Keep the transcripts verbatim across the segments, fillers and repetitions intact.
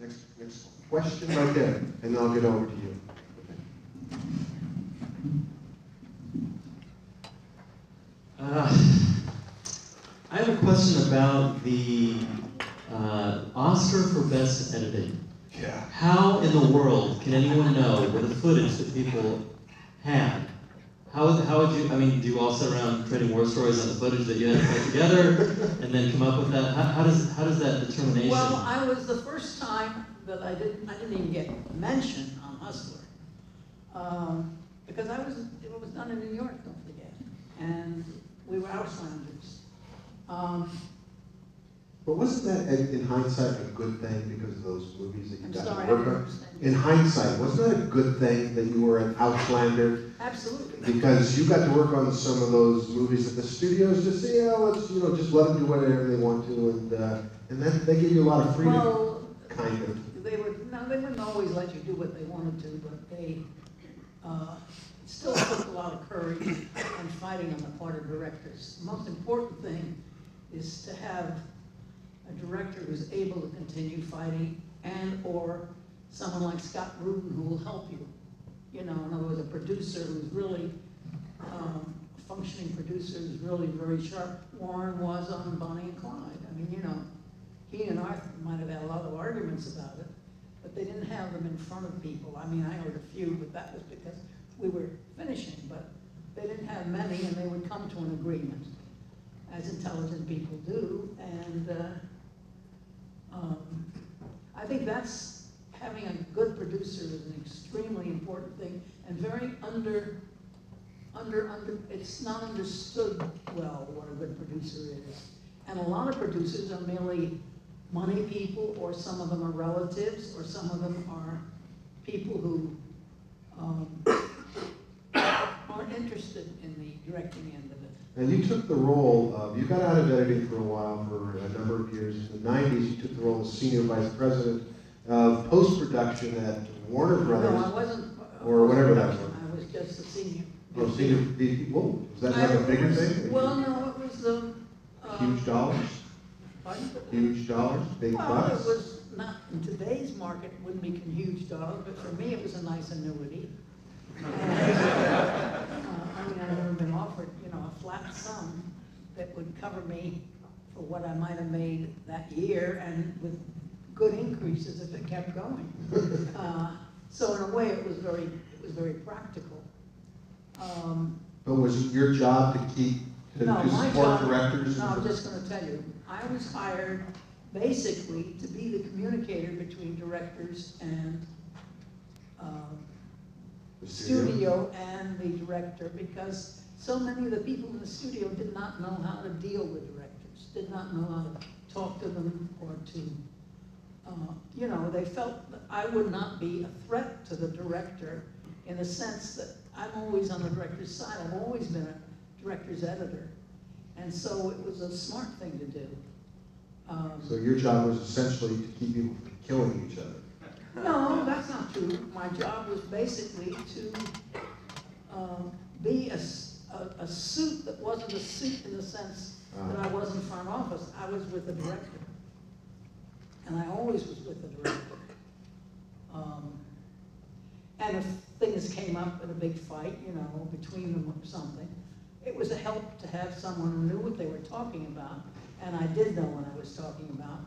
Next, next question right there, and then I'll get over to you. Uh, I have a question about the uh, Oscar for Best Editing. Yeah. How in the world can anyone know with the footage that people had? How, how would you, I mean, do you all sit around creating war stories on the footage that you had to put together and then come up with that? How, how, does, how does that determination? Well, I was the first time that I didn't, I didn't even get mentioned on Hustler. Um, because I was, it was done in New York, don't forget. And we were outlanders. Um, But wasn't that, in hindsight, a good thing because of those movies that you I'm got sorry, to work on? In hindsight, wasn't that a good thing that you were an outlander? Absolutely. Because you got to work on some of those movies that the studios just say, yeah, let's, you know, just let them do whatever they want to, and uh, and that, they give you a lot of freedom, well, kind of. They would, no, they wouldn't always let you do what they wanted to, but they uh, still took a lot of courage and fighting on the part of directors. The most important thing is to have a director who's able to continue fighting, and or someone like Scott Rudin who will help you. You know, in other words, a producer who's really, um, a functioning producer who's really very sharp. Warren was on Bonnie and Clyde. I mean, you know, he and Arthur might have had a lot of arguments about it, but they didn't have them in front of people. I mean, I heard a few, but that was because we were finishing, but they didn't have many, and they would come to an agreement, as intelligent people do, and, uh, Um, I think that's, having a good producer is an extremely important thing, and very under, under, under, it's not understood well what a good producer is. And a lot of producers are merely money people, or some of them are relatives, or some of them are people who um, aren't interested in the directing end of it. And you took the role of, you got out of editing for a while, for a number of years. In the nineties, you took the role of senior vice president of post-production at Warner Brothers. No, I wasn't. Or whatever that was. I was just a senior. Oh, senior, whoa, was that like I, a bigger was, thing? Well, no, it was um, um, huge dollars? Pardon? Huge dollars, big well, bucks? Well, it was not, in today's market, it wouldn't be huge dollars, but for me, it was a nice annuity. uh, I mean, I've never been offered, you know, a flat sum that would cover me for what I might have made that year, and with good increases if it kept going. Uh, so in a way, it was very, it was very practical. Um, but was it your job to keep to, no, to support job, directors? No, I'm just going to tell you, I was hired basically to be the communicator between directors and. Um, The studio and the director, because so many of the people in the studio did not know how to deal with directors, did not know how to talk to them or to, uh, you know, they felt that I would not be a threat to the director in the sense that I'm always on the director's side. I've always been a director's editor. And so it was a smart thing to do. Um, so your job was essentially to keep people from killing each other. No, that's not true. My job was basically to uh, be a, a, a suit that wasn't a suit in the sense that I wasn't front office. I was with the director. And I always was with the director. Um, and if things came up in a big fight, you know, between them or something, it was a help to have someone who knew what they were talking about, and I did know what I was talking about,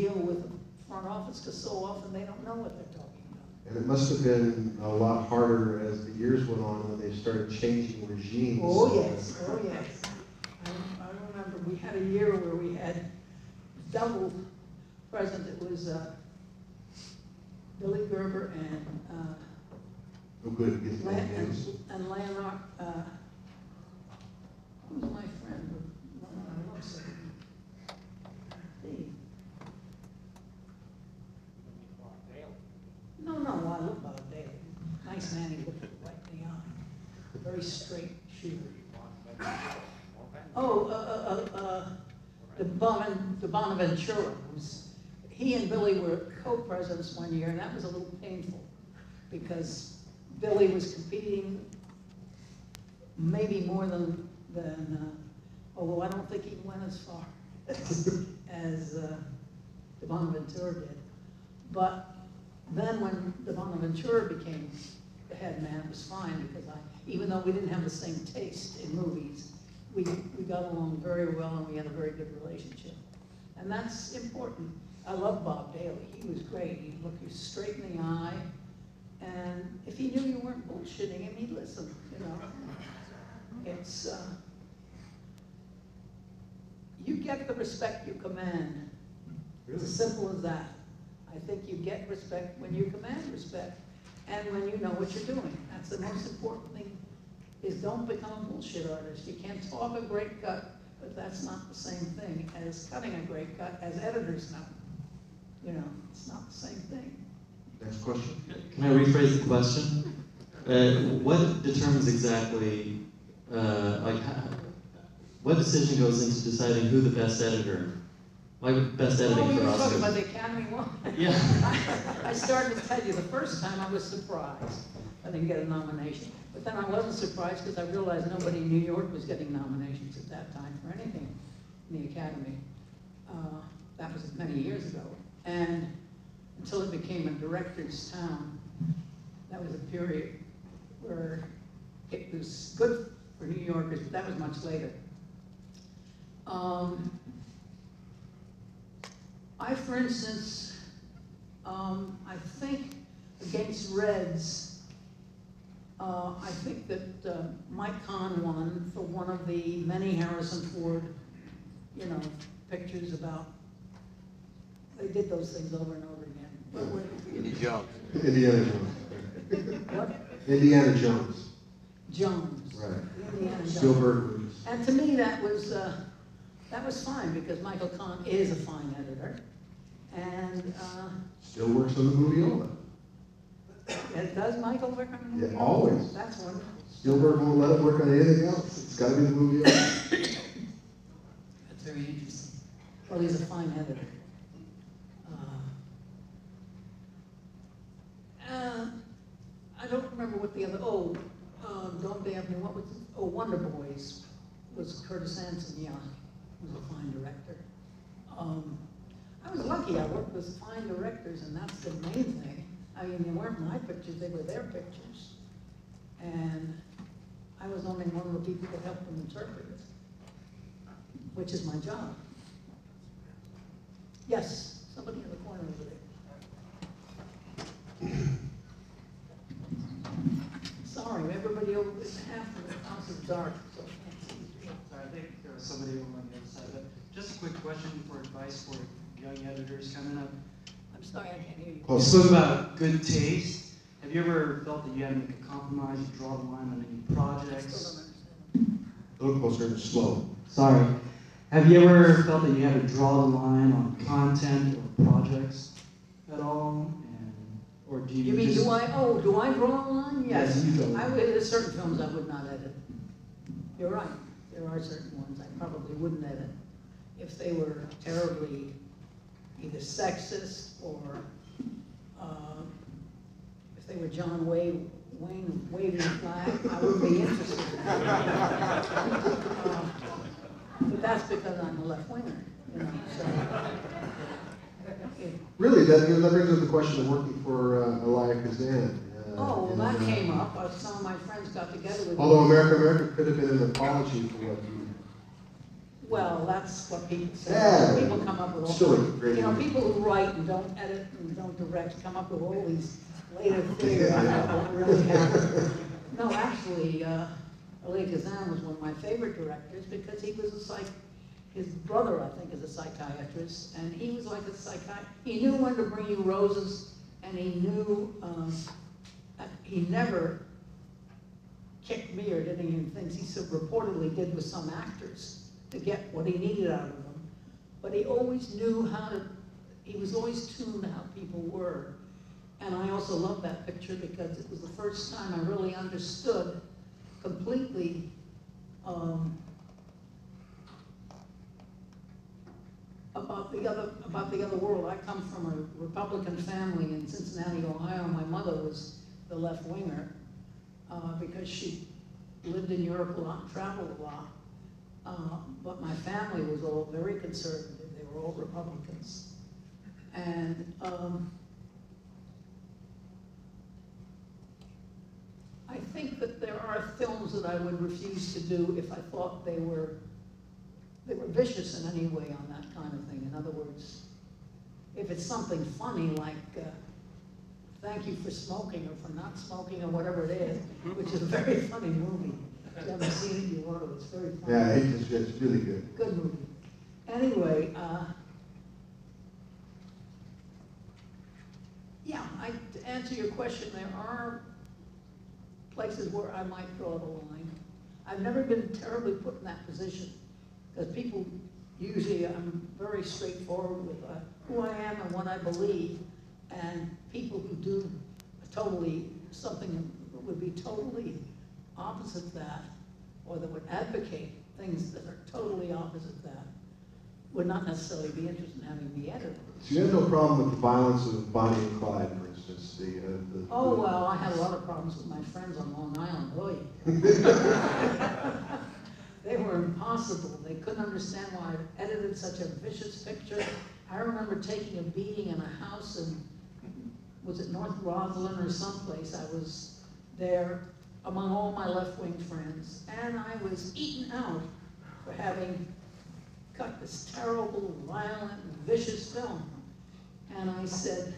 deal with them. Front office, because so often they don't know what they're talking about. And it must have been a lot harder as the years went on when they started changing regimes. Oh yes, oh yes. I, I remember we had a year where we had double present. It was uh, Billy Gerber and uh, oh, good. Land, and, and Landmark. Uh, who was my friend? I love something. No, no, I love Bob Daly. Nice man, he looked right in the eye. Very straight shooter. Oh, uh, uh, uh, the Bonaventura, the Bonaventura. He and Billy were co-presidents one year, and that was a little painful because Billy was competing maybe more than, than uh, although I don't think he went as far as, as uh, the Bonaventura did. But then when the Bonaventura became the head man, it was fine because I, even though we didn't have the same taste in movies, we, we got along very well and we had a very good relationship. And that's important. I love Bob Daly. He was great. He'd look you straight in the eye. And if he knew you weren't bullshitting him, he'd listen, you know. It's, uh, you get the respect you command. Really? It's as simple as that. I think you get respect when you command respect and when you know what you're doing. That's the most important thing, is don't become a bullshit artist. You can't talk a great cut, but that's not the same thing as cutting a great cut, as editors know. You know, it's not the same thing. Next question. Can I rephrase the question? Uh, what determines exactly, uh, like, how, what decision goes into deciding who the best editor? Like best editing oh, for Oscars. Oh, you were talking about the Academy one. Yeah. I, I started to tell you the first time I was surprised I didn't get a nomination. But then I wasn't surprised because I realized nobody in New York was getting nominations at that time for anything in the Academy. Uh, that was many years ago. And until it became a director's town, that was a period where it was good for New Yorkers, but that was much later. Um, I, for instance, um, I think against Reds, uh, I think that uh, Mike Kahn won for one of the many Harrison Ford, you know, pictures about, they did those things over and over again. What, what, Indiana Jones. Indiana Jones. What? Indiana Jones. Jones. Right. Indiana Jones. Spielberg. And to me that was, uh, that was fine because Michael Kahn is a fine editor. And uh, still works on the Moviola. Does Michael work on the Moviola? Yeah, always. That's wonderful. Spielberg won't let him work on anything else. It's got to be the Moviola. That's very interesting. Well, he's a fine editor. Uh, uh, I don't remember what the other. Oh, uh, don't damn me. What was? Oh, Wonder Boys was Curtis Hanson. Yeah. Was a fine director. Um, I was lucky I worked with fine directors, and that's the main thing. I mean, they weren't my pictures, they were their pictures. And I was only one of the people that helped them interpret it, which is my job. Yes, somebody in the corner over there. Sorry, everybody over half of the house is dark, so I can't see. Sorry, I think there was somebody over my just a quick question for advice for young editors coming up. I'm sorry, I can't hear you. Well, something about good taste. Have you ever felt that you had to make a compromise, you draw the line on any projects? A little closer, slow. Sorry. Have you ever felt that you had to draw the line on content or projects at all? And, or do you, you mean just, do I? Oh, do I draw a line? Yes. yes you I would, there's certain films I would not edit. You're right. There are certain ones I probably wouldn't edit. If they were terribly either sexist or uh, if they were John Wayne, Wayne waving the flag, I would be interested. uh, but that's because I'm a left winger. You know, so. it, really, that, that brings up the question of working for uh, Elia Kazan. Oh, well, that came up. Uh, some of my friends got together with me. Although America America could have been an apology for what you. Well, that's what people say. Yeah. People come up with all sure. these, you know, people who write and don't edit and don't direct come up with all these later theories yeah, yeah. about what really happened. No, actually, uh, Elia Kazan was one of my favorite directors because he was a psych. His brother, I think, is a psychiatrist, and he was like a psychiatrist. He knew when to bring you roses, and he knew. Um, He never kicked me or did any of the things he so reportedly did with some actors to get what he needed out of them. But he always knew how to, he was always tuned to how people were. And I also love that picture because it was the first time I really understood completely um, about the other about the other world. I come from a Republican family in Cincinnati, Ohio. My mother was the left winger, uh, because she lived in Europe a lot, traveled a lot. Uh, but my family was all very conservative. They were all Republicans. And um, films that I would refuse to do if I thought they were they were vicious in any way on that kind of thing. In other words, if it's something funny like uh, Thank You for Smoking or For Not Smoking or whatever it is, which is a very funny movie. If you haven't seen it, you ought to. It's very funny. Yeah, it's, it's really good. Good movie. Anyway, uh, yeah, I, to answer your question, there are places where I might draw the line. I've never been terribly put in that position, because people usually, I'm very straightforward with uh, who I am and what I believe, and people who do totally something that would be totally opposite that, or that would advocate things that are totally opposite that, would not necessarily be interested in having me edit. So you had no problem with the violence of Bonnie and Clyde, for instance? The, uh, the, oh, the, well, I had a lot of problems with my friends on Long Island, boy. They were impossible. They couldn't understand why I edited such a vicious picture. I remember taking a beating in a house in, was it North Roslyn or someplace? I was there among all my left-wing friends, and I was eaten out for having cut this terrible, violent, vicious film. And I said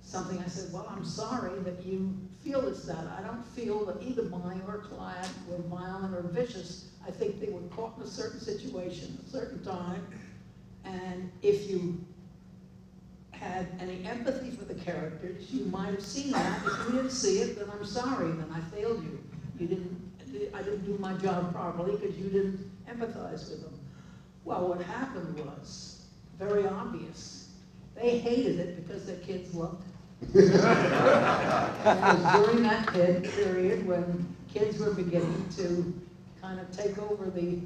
something, I said, well, I'm sorry that you feel it's that. I don't feel that either Bonnie or Clyde were violent or vicious. I think they were caught in a certain situation, a certain time, and if you had any empathy for the characters, you might have seen that. If you didn't see it, then I'm sorry, then I failed you. You didn't, I didn't do my job properly because you didn't empathize with them. Well, what happened was very obvious. They hated it because their kids loved it. And it was during that period when kids were beginning to kind of take over the,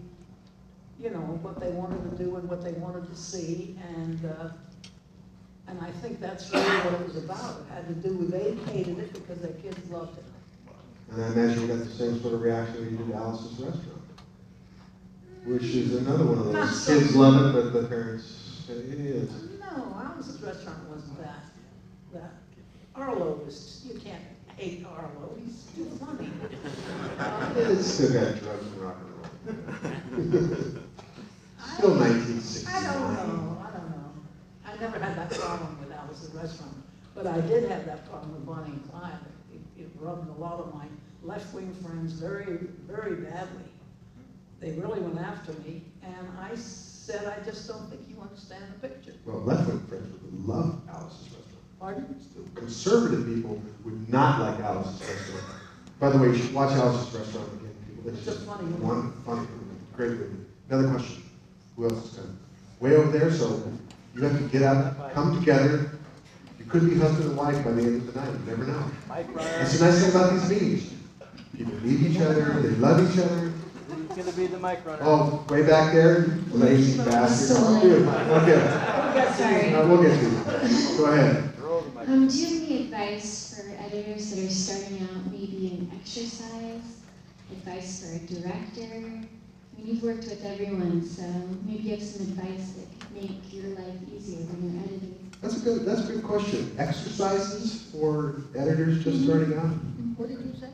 you know, what they wanted to do and what they wanted to see, and uh, and I think that's really what it was about. It had to do with they hated it because their kids loved it. And I imagine you got the same sort of reaction when you did Alice's Restaurant, which is another one of those. Not so kids love it, but the parents, it is. No, Alice's Restaurant wasn't that. That Arlo was, you can't hate Arlo, he's too funny. Uh, it's still got drugs and rock and roll. Still nineteen sixty-nine. I don't know, I don't know. I never had that problem with Alice's Restaurant, but I did have that problem with Bonnie and Clyde. It, it rubbed a lot of my left-wing friends very, very badly. They really went after me, and I said, I just don't think you understand the picture. Well, left-wing friends would love Alice's Restaurant. Pardon? The conservative people would not like Alice's Restaurant. By the way, you should watch Alice's Restaurant again, people. It's just funny movie. One funny movie. Great movie. Another question. Who else is coming? Way over there, so you have to get out, come together. You could be husband and wife by the end of the night. You never know. That's the nice thing about these meetings. People meet each other. They love each other. Going to be the mic runner. Oh, way back there, lazy bastard. So dude, okay. Sorry. Uh, we'll get to you. Go ahead. Um, do you have any advice for editors that are starting out, maybe an exercise? Advice for a director? I mean, you've worked with everyone, so maybe you have some advice that could make your life easier when you're editing. That's a good. That's a good question. Exercises for editors just mm-hmm. starting out. What did you say?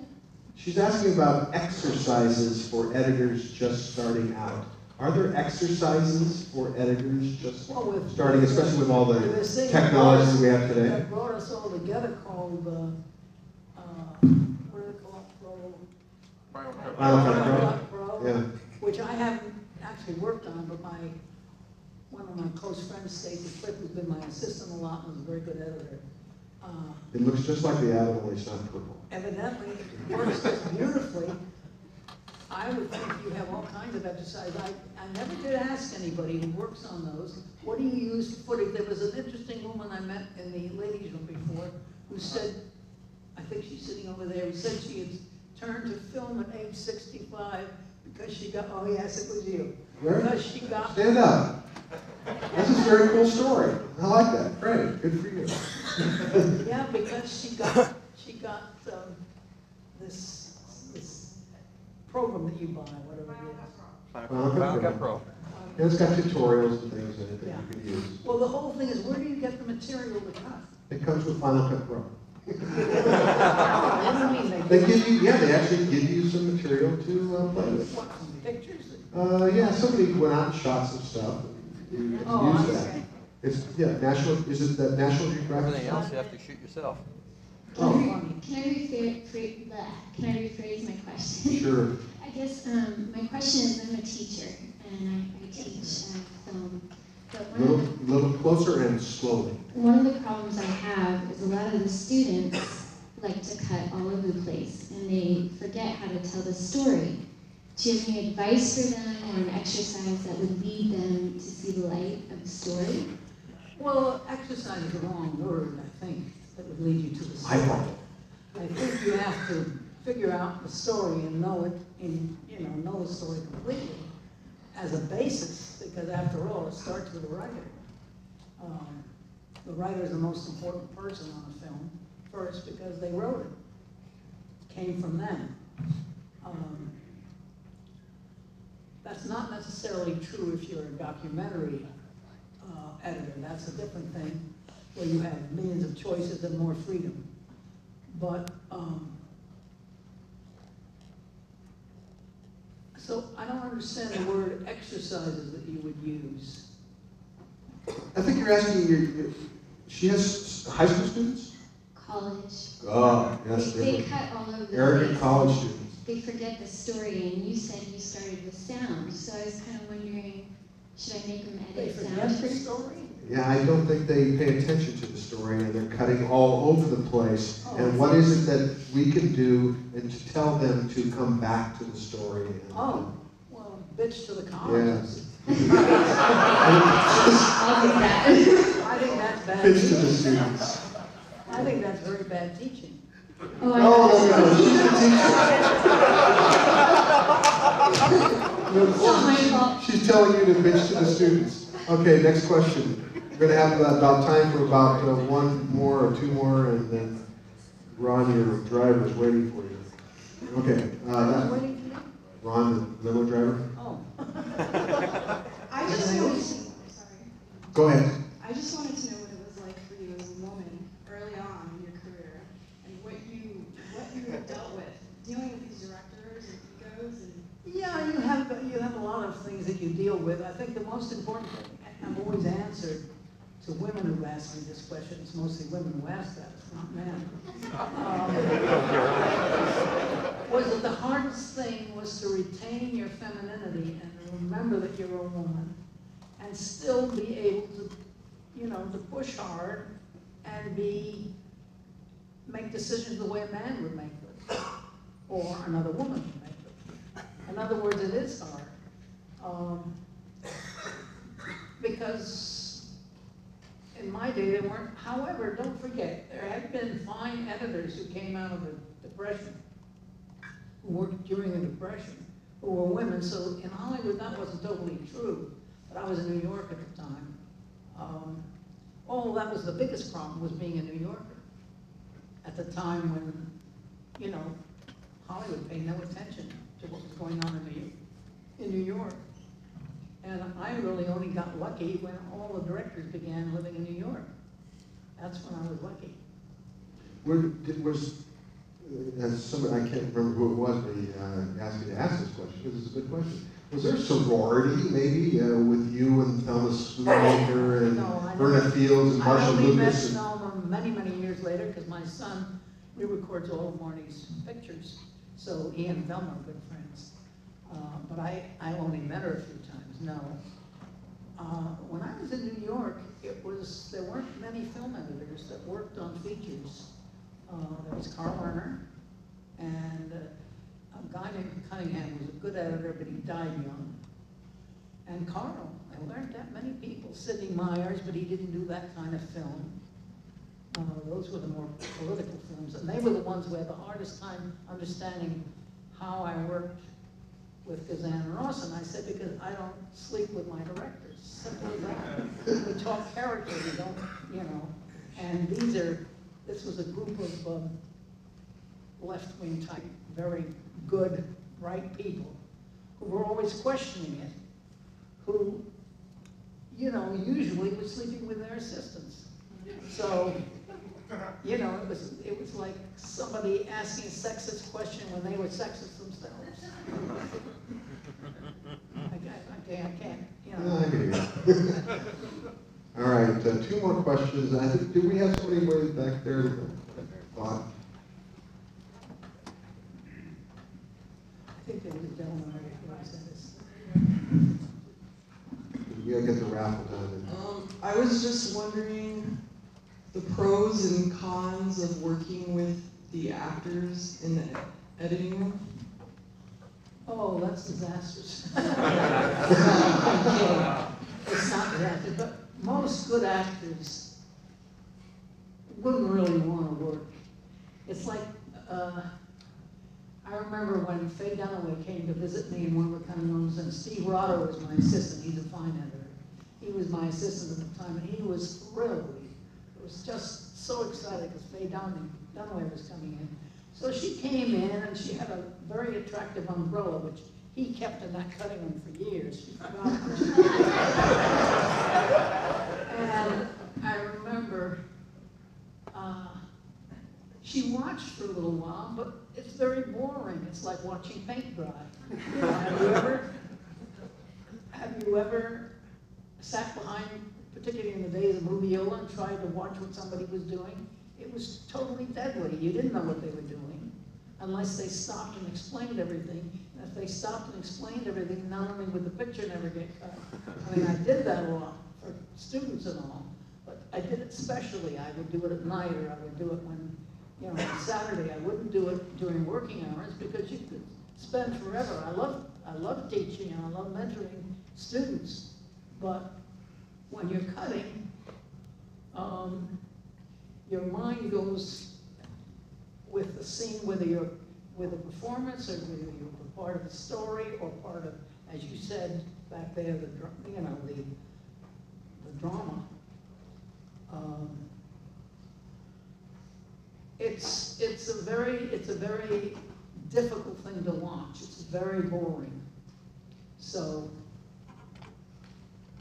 She's asking about exercises for editors just starting out. Are there exercises for editors just well, with, starting, with, especially with all the technology that we have today? That brought us all together called, uh, uh, what are they called? Final Cut Pro. Yeah. Which I haven't actually worked on, but my one of my close friends, Stacey Cliff, who's been my assistant a lot, was a very good editor. Uh, it looks just like the apple, only it's not purple. Evidently, it works just beautifully. I would think you have all kinds of exercises. I, I never did ask anybody who works on those, what do you use for footage? There was an interesting woman I met in the ladies' room before who said, I think she's sitting over there, who said she had turned to film at age sixty-five because she got, oh yes, it was you. Where? Because she got. Stand up. This is a very cool story. I like that. Great. Good for you. Yeah, because she got she got um, this this program that you buy, whatever it is. Final Pro. It's got tutorials and things in it that yeah. you can use. Well, the whole thing is, where do you get the material to cut? It comes with Final Cut Pro. They give you, yeah, they actually give you some material to uh, play with. What, some pictures? Uh, yeah, somebody went out and shot some stuff. You oh, use that. It's, yeah, national, is it that National Geographic? Everything else you have to shoot yourself. Oh. Can I rephrase, can I rephrase my question? Sure. I guess um, my question is, I'm a teacher, and I, I teach uh, film. A little, little closer and slowly. One of the problems I have is a lot of the students like to cut all over the place, and they forget how to tell the story. Do you have any advice for them or an exercise that would lead them to see the light of the story? Well, exercise is the wrong word, I think, that would lead you to the story. I like it. I think you have to figure out the story and know it, and you know, know the story completely as a basis, because after all, it starts with the writer. Um, the writer is the most important person on a film, first, because they wrote it. It came from them. Um, that's not necessarily true if you're a documentary uh, editor. That's a different thing, where you have millions of choices and more freedom. But, um, so I don't understand the word exercises that you would use. I think you're asking, your, your, she has high school students? College. Oh, yes. They, they cut all over the arrogant college students. They forget the story, and you said you started with sound, so I was kind of wondering, should I make them edit sound? They forget the story? Yeah, I don't think they pay attention to the story, and they're cutting all over the place. Oh, and what is it that we can do and to tell them to come back to the story? And, oh, well, bitch to the colleges. Yeah. I think that's bad. Bitch to the students. I think that's very bad teaching. Oh, oh no, no, she's a teacher. No, she's, she's telling you to bitch to the students. Okay, next question. We're going to have about time for about uh, one more or two more, and then Ron, your driver's waiting for you. Okay. Uh, that, Ron, the limo driver. Oh. I just wanted to, sorry. Go ahead. I just wanted to know what it was like for you as a woman early on in your career, and what you what you have dealt with dealing with these directors and egos and. Yeah, you have you have a lot of things that you deal with. I think the most important thing. I've always answered to women who ask me this question. It's mostly women who ask that, it's not men. Um, was that the hardest thing was to retain your femininity and remember that you're a woman and still be able to, you know, to push hard and be, make decisions the way a man would make them or another woman would make them. In other words, it is hard. Um, Because in my day they weren't. However, don't forget, there had been fine editors who came out of the Depression, who worked during the Depression, who were women. So in Hollywood that wasn't totally true, but I was in New York at the time. Um, oh, that was the biggest problem, was being a New Yorker at the time when, you know, Hollywood paid no attention to what was going on in New, in New York. And I really only got lucky when all the directors began living in New York. That's when I was lucky. Where did, was, uh, as somebody, I can't remember who it was, but uh, asked me to ask this question, because it's a good question. Was there sorority, maybe, uh, with you and Thelma Schoonmaker and no, Verna Fields and Marcia Lucas? I only met Thelma many, many years later, because my son, we records all of Marty's pictures. So he and Thelma are good friends. Uh, but I, I only met her a few times. No. Uh, when I was in New York, it was there weren't many film editors that worked on features. Uh, there was Carl Werner, and uh, a guy named Cunningham was a good editor, but he died young. And Carl, I learned that many people. Sidney Myers, but he didn't do that kind of film. Uh, those were the more political films, and they were the ones who had the hardest time understanding how I worked with Kazan and Ross, and I said, because I don't sleep with my directors. Simple as that. We talk character, we don't, you know. And these are, this was a group of um, left-wing type, very good, bright people who were always questioning it, who, you know, usually were sleeping with their assistants. So You know, it was it was like somebody asking a sexist question when they were sexist themselves. I, I, I can't, you know. I hear you. All right, uh, two more questions. I think, do we have somebody way back there? Bob? I think there was a gentleman right here. You gotta get the raffle done. Um, I was just wondering the pros and cons of working with the actors in the editing room. Oh, that's disastrous. It's not disastrous, but most good actors wouldn't really want to work. It's like, uh, I remember when Faye Dunaway came to visit me in one of the condos, and Steve Rotter was my assistant. He's a fine editor. He was my assistant at the time, and he was thrilled. It was just so excited because Faye Dunaway was coming in. So she came in, and she had a very attractive umbrella, which he kept in that cutting room for years. She forgot And I remember uh, she watched for a little while, but it's very boring. It's like watching paint dry. You know, have you ever, have you ever sat behind, particularly in the days of Moviola, and tried to watch what somebody was doing? It was totally deadly. You didn't know what they were doing unless they stopped and explained everything. And if they stopped and explained everything, not only would the picture never get cut. I mean, I did that a lot for students and all, but I did it specially. I would do it at night, or I would do it when, you know, on Saturday. I wouldn't do it during working hours because you could spend forever. I love, I love teaching and I love mentoring students, but when you're cutting, um, your mind goes with the scene, whether you're with a performance or whether you're part of a story or part of, as you said back there, the you know the the drama. Um, it's it's a very it's a very difficult thing to watch. It's very boring. So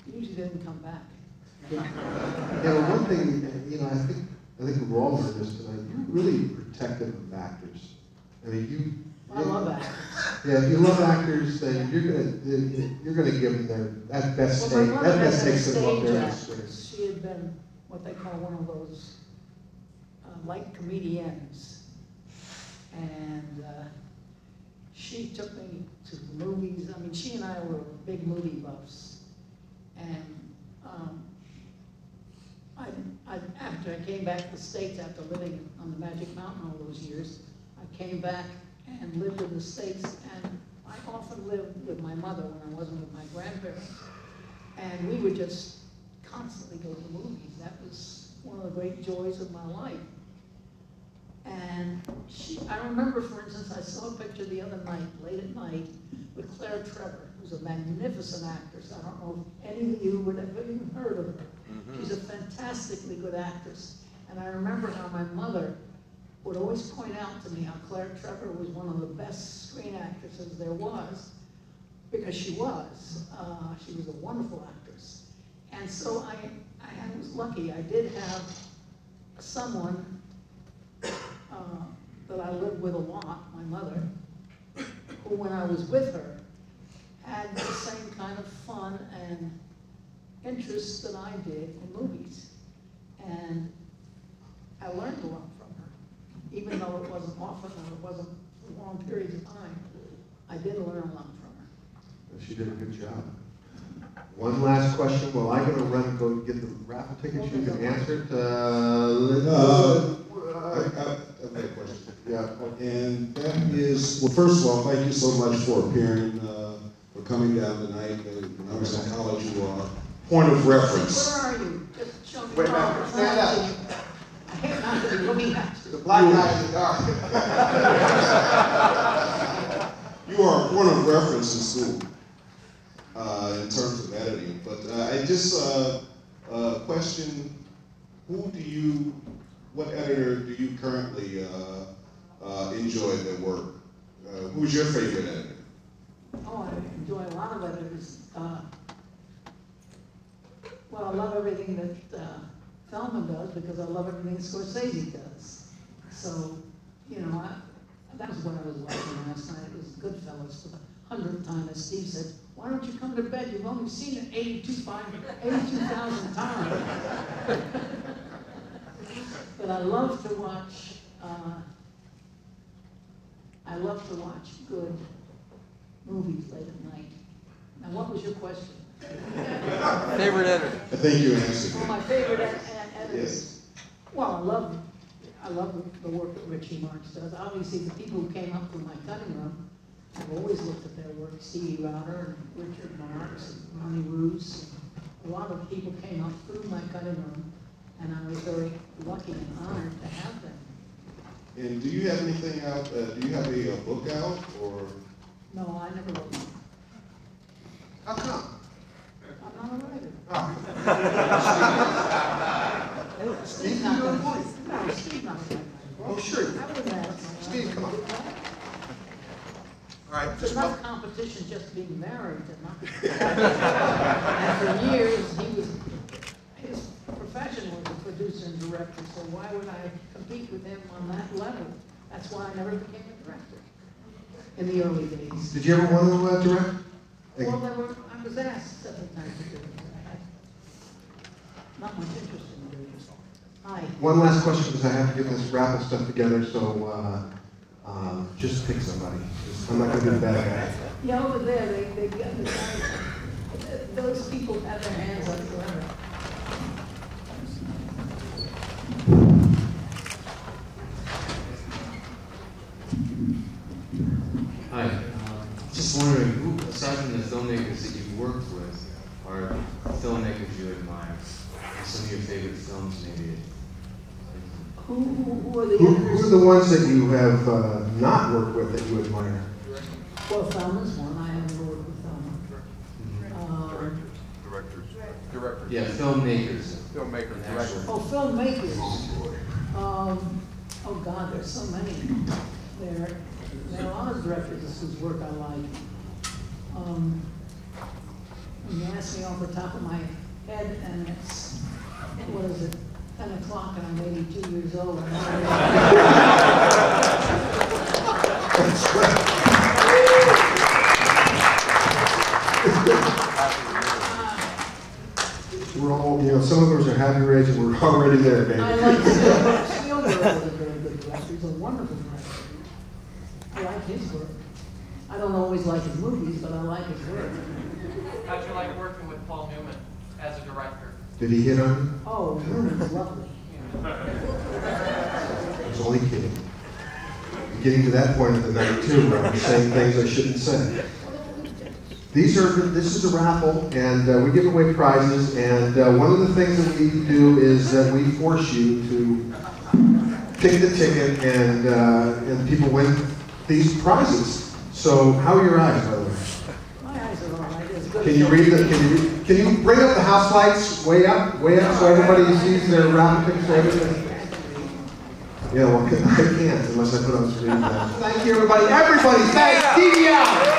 you usually didn't come back. Yeah, well, one thing you know, I think. I think we're all in this tonight. You're really protective of actors. I mean, you. I you, love actors. Yeah, if you love actors, then you're gonna you're gonna give them their that best well, take. That best take for what they're doing. She had been what they call one of those uh, light comedians, and uh, she took me to the movies. I mean, she and I were big movie buffs, and. Um, I, I, after I came back to the States, after living on the Magic Mountain all those years, I came back and lived in the States, and I often lived with my mother when I wasn't with my grandparents. And we would just constantly go to the movies. That was one of the great joys of my life. And she, I remember, for instance, I saw a picture the other night, late at night, with Claire Trevor, who's a magnificent actress. I don't know if any of you would have even heard of her. She's a fantastically good actress. And I remember how my mother would always point out to me how Claire Trevor was one of the best screen actresses there was, because she was. Uh, she was a wonderful actress. And so I, I was lucky. I did have someone uh, that I lived with a lot, my mother, who when I was with her had the same kind of fun and interest that I did in movies. And I learned a lot from her. Even though it wasn't often and it wasn't for long periods of time, I did learn a lot from her. Well, she did a good job. One last question. Well, I'm going to run and go get the raffle ticket. Well, you can answer it. Uh, let's uh, uh, I have a question. Yeah. And that is, well, first of all, thank you so much for appearing, uh, for coming down tonight. When I was in college, you are. Point of reference. Where are you? Just show me. Wait, no, stand up. I hate not to be looking at you. The black guy in the dark. You are a point of reference in school, uh, in terms of editing. But uh, I just uh, uh, question: Who do you? What editor do you currently uh, uh, enjoy their work? Uh, who's your favorite editor? Oh, I enjoy a lot of editors. Uh, Well, I love everything that uh, Thelma does, because I love everything Scorsese does. So, you know, I, that was what I was watching last night. It was Goodfellas for the hundredth time, as Steve said, why don't you come to bed? You've only seen it eighty-two thousand times. But I love to watch, uh, I love to watch good movies late at night. Now, what was your question? Favorite editor. I think you answered. Well, my favorite ed editor. Yes. Well, I love, I love the work that Richie Marks does. Obviously, the people who came up from my cutting room, I've always looked at their work. Steve Rotter, and Richard Marks, and Ronnie Roos. A lot of people came up through my cutting room, and I was very lucky and honored to have them. And do you have anything out? Uh, do you have a, a book out, or? No, I never wrote one. How come? I'm not a writer. Oh. Steve, not you voice. No, Steve's not a writer. Oh, sure. I wouldn't ask. Steve, come on. All right. There's enough competition just being married and not. And for years, he was, his profession was a producer and director, so why would I compete with him on that level? That's why I never became a director in the early days. Did you ever want to uh, direct? Well, there were, I was asked several times to do it. I had not much interest in doing it. Hi. One last question, because I have to get this raffle stuff together, so uh, uh, just pick somebody. I'm not going to do that. Yeah, over there, they, they got the guys. Those people have their hands on forever. Hi. Uh, just wondering, aside from the filmmakers that you've worked with, are filmmakers you admire? Some of your favorite films, maybe? Who, who are the who, who are the ones that you have uh, not worked with that you admire? Well, Thelma's one. I haven't worked with Thelma. Mm-hmm. uh, Directors. Directors. Directors. Yeah, filmmakers. Filmmakers. Directors. Oh, filmmakers. Um, oh, God, there's so many. There, there are a lot of directors whose work I like. Um, you asked me off the top of my head, and it's, what is it, ten o'clock, and I'm eighty-two years old. And uh, we're all, you know, some of us are happy age, and we're already there, baby. I like Spielberg. Spielberg was a very good director. He's a wonderful director. I like his work. I don't always like his movies, but I like his work. How'd you like working with Paul Newman as a director? Did he hit on him? Oh, Newman's lovely. I was only kidding. I'm getting to that point of the night too, where I'm saying things I shouldn't say. These are this is a raffle, and uh, we give away prizes. And uh, one of the things that we do is that we force you to pick the ticket, and uh, and people win these prizes. So, how are your eyes, by the way? My eyes are all right. It's good. Can you read the? Can you, can you bring up the house lights way up, way up, so everybody sees their round picture, everything? Yeah, well, I can't unless I put on the screen. Thank you, everybody. Everybody, thanks. D D L.